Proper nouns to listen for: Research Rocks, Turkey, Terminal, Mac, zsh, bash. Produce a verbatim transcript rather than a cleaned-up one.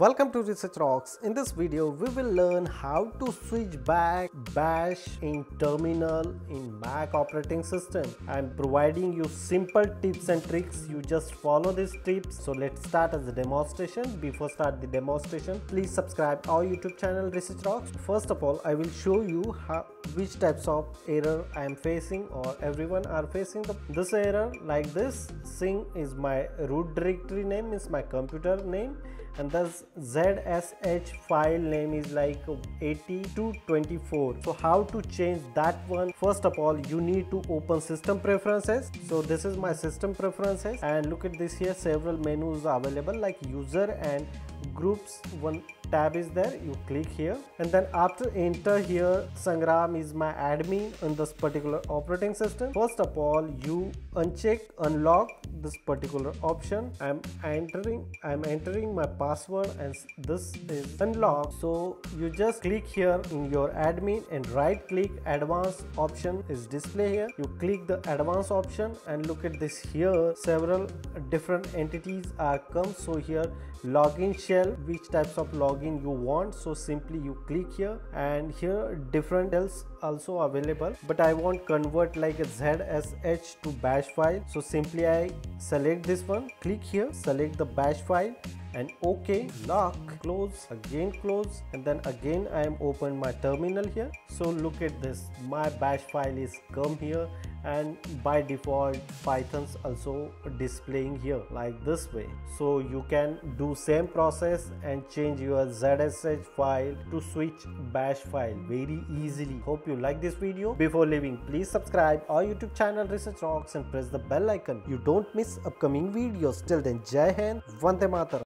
Welcome to Research Rocks. In this video, we will learn how to switch back bash in terminal in Mac operating system. I'm providing you simple tips and tricks. You just follow these tips. So let's start as a demonstration. Before start the demonstration, please subscribe our YouTube channel Research Rocks. First of all, I will show you how which types of error I am facing or everyone are facing. The, this error like this. Sing is my root directory name, is my computer name, and thus zsh file name is like eighty to twenty-four. So how to change that one? First of all, you need to open system preferences. So this is my system preferences, and look at this here, several menus are available like user and groups. One tab is there, you click here, and then after enter here, Sangram is my admin in this particular operating system. First of all, you uncheck unlock this particular option. I'm entering I'm entering my password and this is unlocked. So you just click here in your admin and right click, advanced option is display here. You click the advanced option and look at this here, several different entities are come. So here login shell, which types of login you want, so simply you click here, and here different else also available, but I want convert like a zsh to bash file, so simply I select this one, click here, select the bash file and OK, lock, close, again close, and then again I am open my terminal here. So look at this, my bash file is come here, and by default Python's also displaying here like this way. So you can do same process and change your zsh file to switch bash file very easily. Hope you like this video. Before leaving, please subscribe our YouTube channel Research Rocks and press the bell icon. You don't miss upcoming videos. Till then, Jai Hind, Vande Mataram.